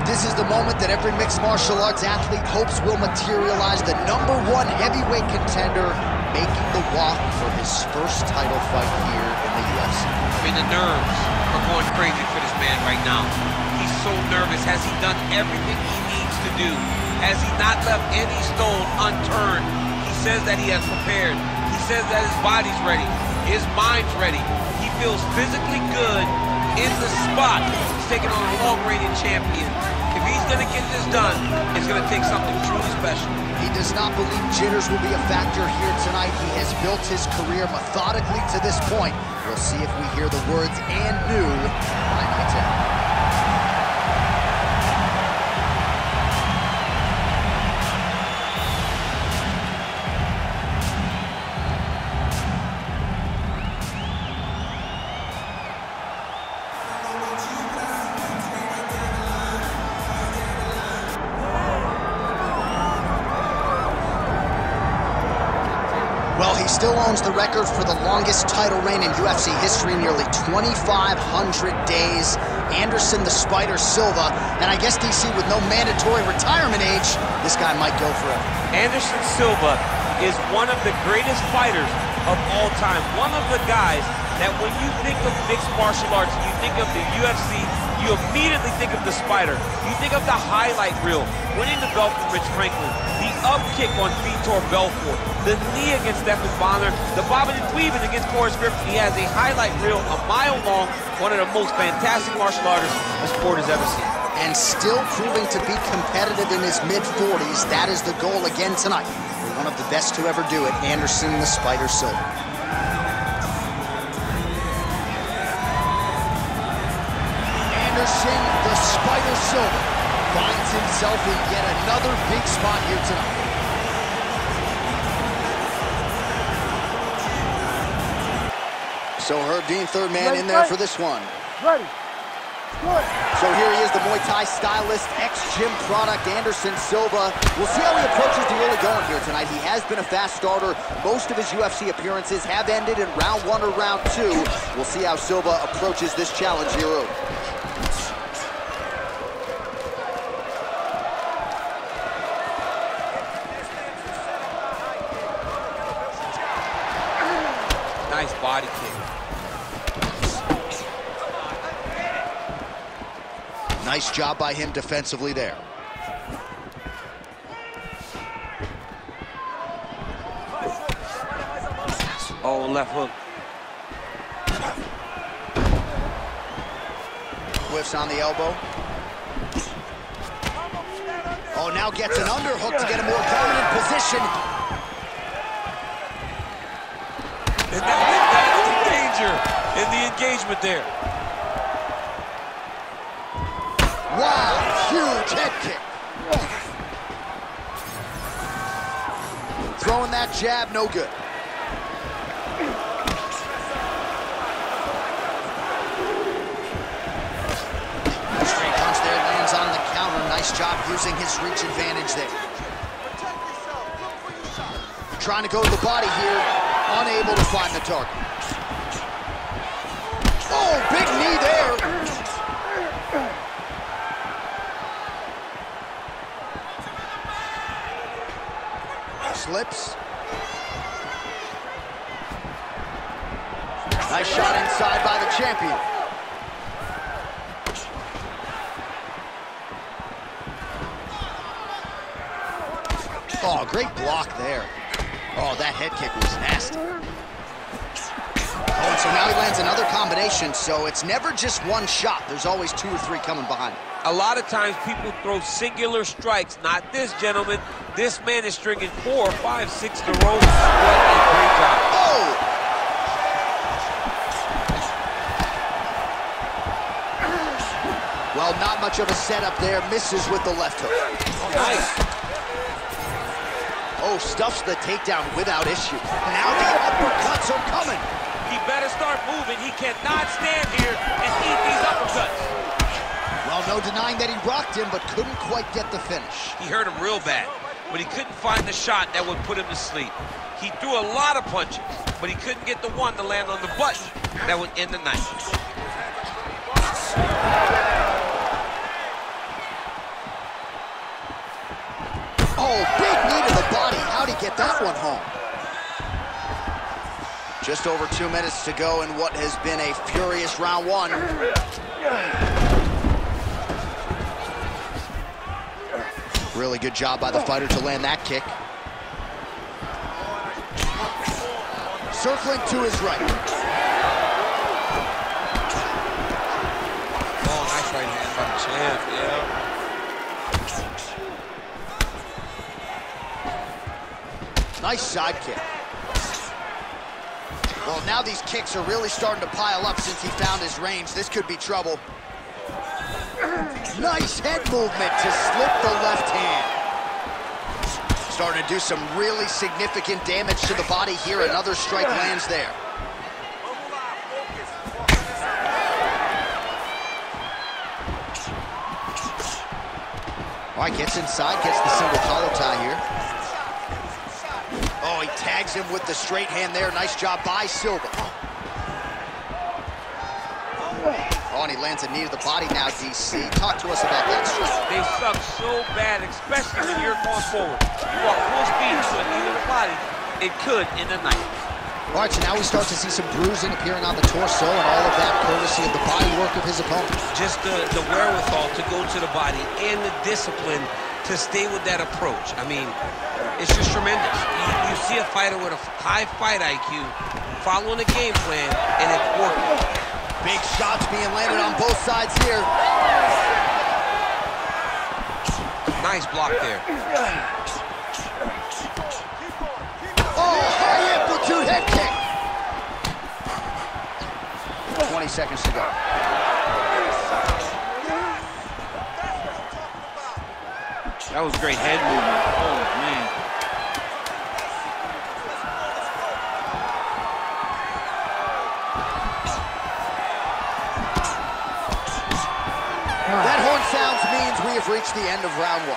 said, this is the moment that every mixed martial arts athlete hopes will materialize. The #1 heavyweight contender making the walk for his first title fight here in the UFC. I mean, the nerves are going crazy for this man right now. He's so nervous. Has he done everything he needs to do? Has he not left any stone unturned? He says that he has prepared. He says that his body's ready. His mind's ready. He feels physically good in the spot. He's taking on a long-rated champion. If he's going to get this done, it's going to take something truly special. He does not believe jitters will be a factor here tonight. He has built his career methodically to this point. We'll see if we hear the words "and new" by night's end. Well, he still owns the record for the longest title reign in UFC history, nearly 2,500 days. Anderson the Spider Silva, and I guess, DC, with no mandatory retirement age, this guy might go forever. Anderson Silva is one of the greatest fighters of all time. One of the guys that when you think of mixed martial arts, you think of the UFC, you immediately think of the Spider. You think of the highlight reel, winning the belt from Rich Franklin, the up kick on Vitor Belfort, the knee against Stephan Bonnar, the bobbing and weaving against Forrest Griffin. He has a highlight reel a mile long, one of the most fantastic martial artists the sport has ever seen. And still proving to be competitive in his mid-40s. That is the goal again tonight. For one of the best to ever do it, Anderson the Spider Silva. Anderson the Spider Silva finds himself in yet another big spot here tonight. So Herb Dean, third man in there for this one. Ready. Good. So here he is, the Muay Thai stylist, ex-gym product, Anderson Silva. We'll see how he approaches the early going here tonight. He has been a fast starter. Most of his UFC appearances have ended in round 1 or round 2. We'll see how Silva approaches this challenge here early. Nice body kick. Nice job by him defensively there. Oh, left hook. Whiffs on the elbow. Oh, now gets an underhook to get a more dominant position. And that was the danger in the engagement there. Wow, huge head kick. Throwing that jab, no good. Straight punch there, lands on the counter. Nice job using his reach advantage there. Trying to go to the body here, unable to find the target. Oh, big knee there. Slips. Nice shot inside by the champion. Oh, great block there. Oh, that head kick was nasty. Oh, and so now he lands another combination, so it's never just one shot. There's always 2 or 3 coming behind him. A lot of times people throw singular strikes. Not this gentleman. This man is stringing 4, 5, 6 in a row. What a great job. Oh! Well, not much of a setup there. Misses with the left hook. Oh, nice. Oh, stuffs the takedown without issue. Now the uppercuts are coming. He better start moving. He cannot stand here and eat these uppercuts. Well, no denying that he rocked him, but couldn't quite get the finish. He hurt him real bad, but he couldn't find the shot that would put him to sleep. He threw a lot of punches, but he couldn't get the one to land on the button that would end the night. get that one home. Just over 2 minutes to go in what has been a furious round one. Really good job by the fighter to land that kick. Circling to his right. Oh, nice right hand by the champ, yeah. Nice side kick. Well, now these kicks are really starting to pile up since he found his range. This could be trouble. Nice head movement to slip the left hand. Starting to do some really significant damage to the body here. Another strike lands there. All right, gets inside, gets the single collar tie here. Oh, he tags him with the straight hand there. Nice job by Silva. Oh, and he lands a knee to the body now, DC. Talk to us about that strike. They suck so bad, especially when you're going forward. You walk full speed to a knee to the body. It could in the night. All right, so now we start to see some bruising appearing on the torso, and all of that courtesy of the body work of his opponent. Just the wherewithal to go to the body and the discipline to stay with that approach. I mean, it's just tremendous. You see a fighter with a high fight IQ following a game plan, and it's working. Big shots being landed on both sides here. Nice block there. Oh, high amplitude head kick. 20 seconds to go. That was great head movement. Oh, man. That horn sounds means we have reached the end of round one.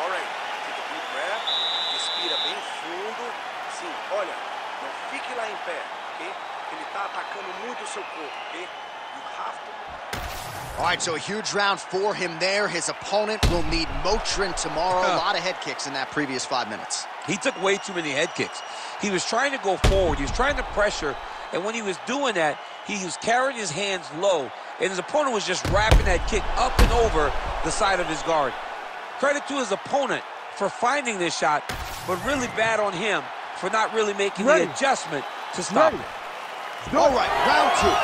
All right, take a deep breath. Respira bem fundo. Sim, olha, não fique lá em pé, ok? Ele tá atacando muito o seu corpo, ok? You have to. All right, so a huge round for him there. His opponent will need Motrin tomorrow. A lot of head kicks in that previous 5 minutes. He took way too many head kicks. He was trying to go forward. He was trying to pressure, and when he was doing that, he was carrying his hands low, and his opponent was just wrapping that kick up and over the side of his guard. Credit to his opponent for finding this shot, but really bad on him for not really making the adjustment to stop it. All right, round two.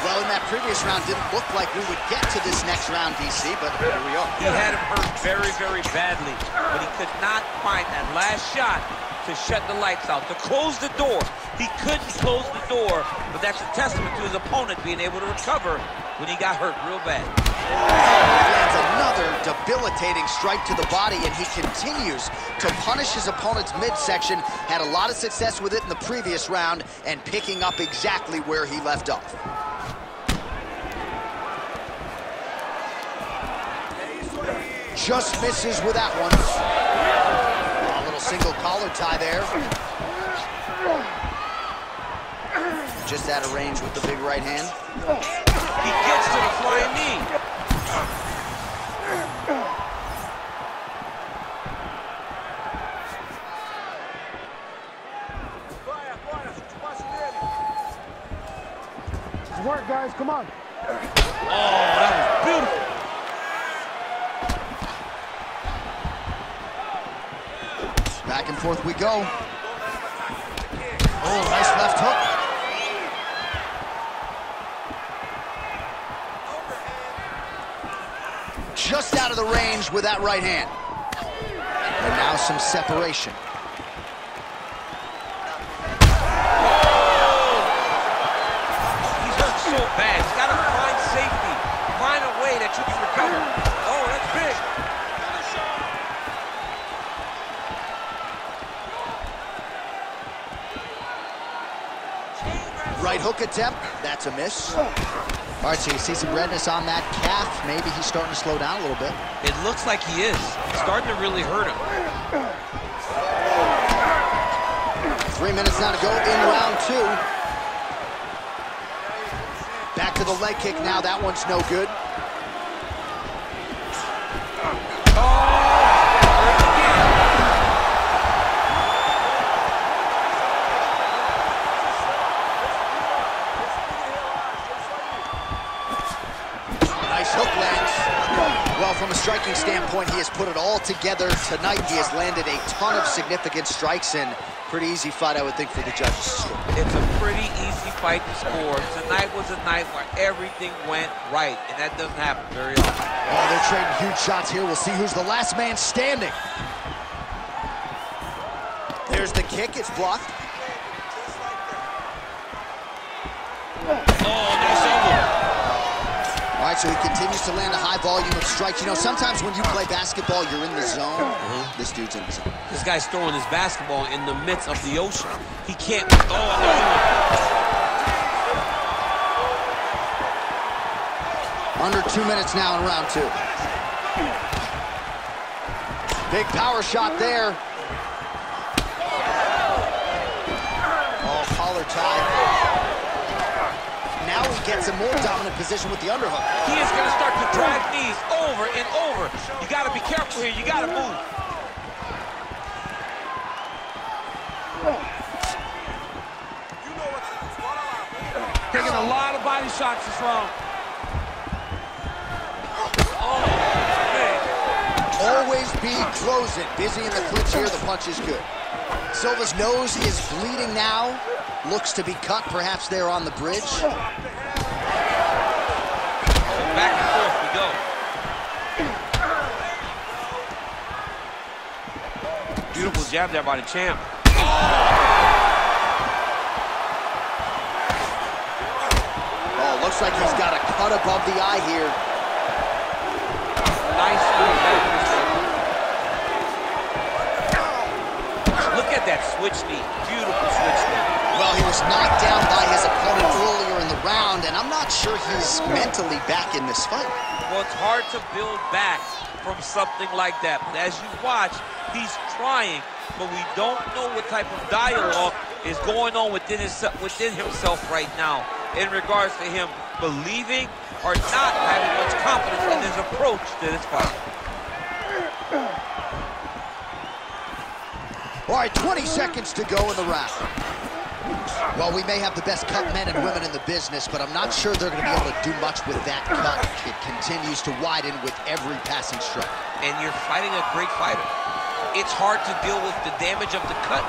Well, in that previous round, didn't look like we would get to this next round, DC, but here we are. He had him hurt very, very badly, but he could not find that last shot to shut the lights out, to close the door. He couldn't close the door, but that's a testament to his opponent being able to recover when he got hurt real bad. Lands another debilitating strike to the body, and he continues to punish his opponent's midsection. Had a lot of success with it in the previous round, and picking up exactly where he left off. Just misses with that one. Single collar tie there. Just out of range with the big right hand. He gets to the flying knee. This is work, guys. Come on. Oh, that was beautiful. Back and forth we go. Oh, nice left hook. Just out of the range with that right hand. And now some separation. Oh, he's hurt so bad. He's got to find safety. Find a way that you can recover. Oh, that's big. Right hook attempt, that's a miss. All right, so you see some redness on that calf. Maybe he's starting to slow down a little bit. It looks like he is. It's starting to really hurt him. 3 minutes now to go in round two. Back to the leg kick now. That one's no good. Oh! overall, from a striking standpoint, he has put it all together tonight. He has landed a ton of significant strikes, and pretty easy fight, I would think, for the judges to score. It's a pretty easy fight to score. Tonight was a night where everything went right, and that doesn't happen very often. Oh, they're trading huge shots here. We'll see who's the last man standing. There's the kick. It's blocked. Oh, nice elbow. All right, so he continues to land a high volume of strikes. You know, sometimes when you play basketball, you're in the zone. This dude's in the zone. This guy's throwing his basketball in the midst of the ocean. He can't. Oh, no. Under 2 minutes now in round two. Big power shot there. Oh, collar tie. Now he gets a more dominant position with the underhook. He is going to start to drive knees over and over. You got to be careful here. You got to move. Taking a lot of body shots this round. Oh, man. Always be closing. Busy in the clinch here. The punch is good. Silva's nose is bleeding now. Looks to be cut, perhaps there on the bridge. Back and forth we go. Beautiful jab there by the champ. Oh! Oh, looks like he's got a cut above the eye here. Nice move back. Look at that switch knee. Beautiful switch knee. Well, he was knocked down by his opponent earlier in the round, and I'm not sure he's mentally back in this fight. Well, it's hard to build back from something like that. But as you watch, he's trying, but we don't know what type of dialogue is going on within himself right now in regards to him believing or not having much confidence in his approach to this fight. All right, 20 seconds to go in the round. Well, we may have the best cut men and women in the business, but I'm not sure they're going to be able to do much with that cut. It continues to widen with every passing strike. And you're fighting a great fighter. It's hard to deal with the damage of the cut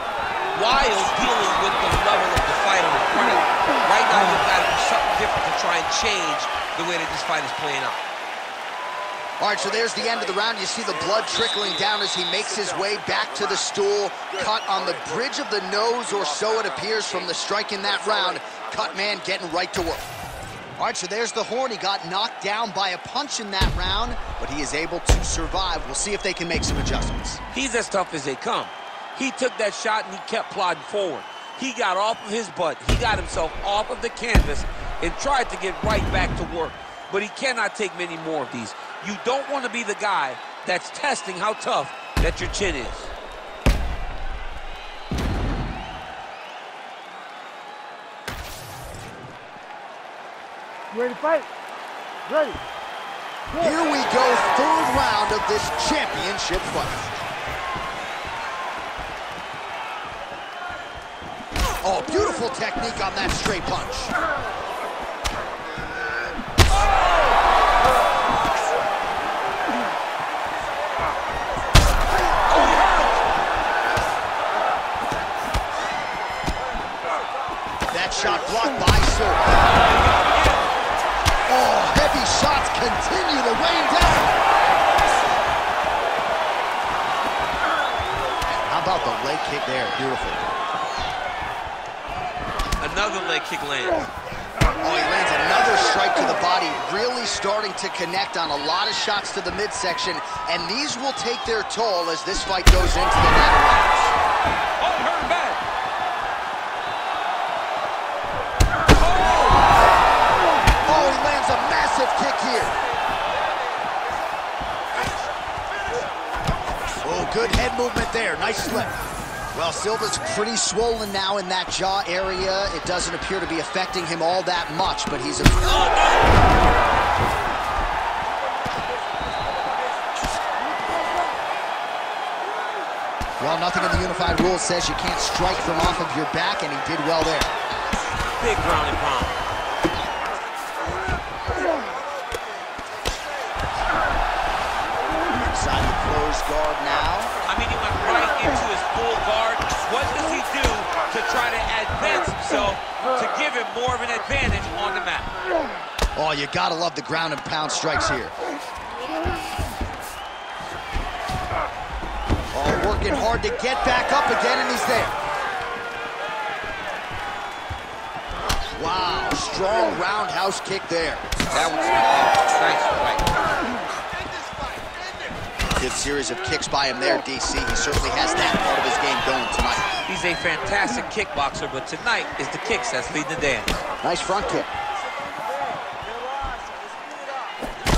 while dealing with the level of the fighter in front of you. Right now, you've got to do something different to try and change the way that this fight is playing out. All right, so there's the end of the round. You see the blood trickling down as he makes his way back to the stool. Cut on the bridge of the nose, or so it appears from the strike in that round. Cut man getting right to work. All right, so there's the horn. He got knocked down by a punch in that round, but he is able to survive. We'll see if they can make some adjustments. He's as tough as they come. He took that shot and he kept plodding forward. He got off of his butt. He got himself off of the canvas and tried to get right back to work, but he cannot take many more of these. You don't want to be the guy that's testing how tough that your chin is. You ready to fight? Ready. Here we go, third round of this championship fight. Oh, beautiful technique on that straight punch. Shot blocked by Silva. Oh, heavy shots continue to rain down. How about the leg kick there? Beautiful. Another leg kick lands. Oh, he lands another strike to the body, really starting to connect on a lot of shots to the midsection, and these will take their toll as this fight goes into the next round. Kick here. Oh, good head movement there. Nice slip. Well, Silva's pretty swollen now in that jaw area. It doesn't appear to be affecting him all that much, but he's a... Oh, no! Well, nothing in the unified rule says you can't strike from off of your back, and he did well there. Big ground and pound. guard now. I mean, he went right into his full guard. What does he do to try to advance himself to give him more of an advantage on the mat? Oh, you gotta love the ground and pound strikes here. Oh, working hard to get back up again, and he's there. Wow, strong roundhouse kick there. That was nice fight. Good series of kicks by him there, DC. He certainly has that part of his game going tonight. He's a fantastic kickboxer, but tonight is the kicks that's leading the dance. Nice front kick.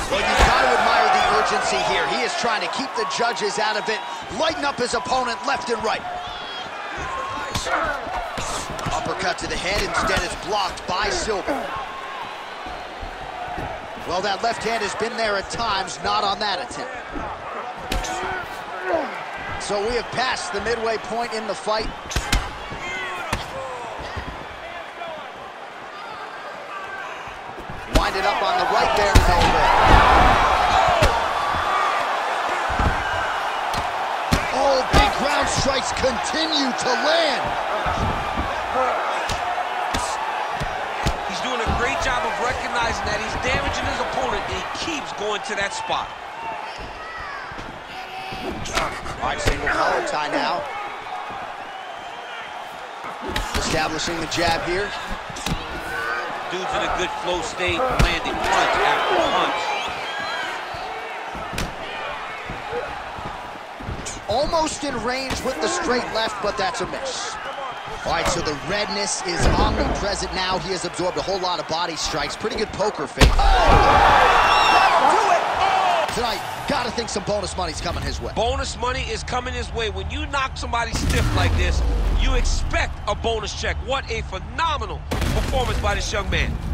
Well, you've got to admire the urgency here. He is trying to keep the judges out of it, lighten up his opponent left and right. Uppercut to the head, instead it's blocked by Silva. Well, that left hand has been there at times, not on that attempt. So we have passed the midway point in the fight. Winded up on the right there, Silva. Oh, big ground strikes continue to land. Job of recognizing that he's damaging his opponent, and he keeps going to that spot. All right, single collar tie now. Establishing the jab here. Dude's in a good flow state, landing punch after punch. Almost in range with the straight left, but that's a miss. All right, so the redness is omnipresent now. He has absorbed a whole lot of body strikes. Pretty good poker face. Oh! That'll do it! Oh! Tonight, gotta think some bonus money's coming his way. Bonus money is coming his way. When you knock somebody stiff like this, you expect a bonus check. What a phenomenal performance by this young man.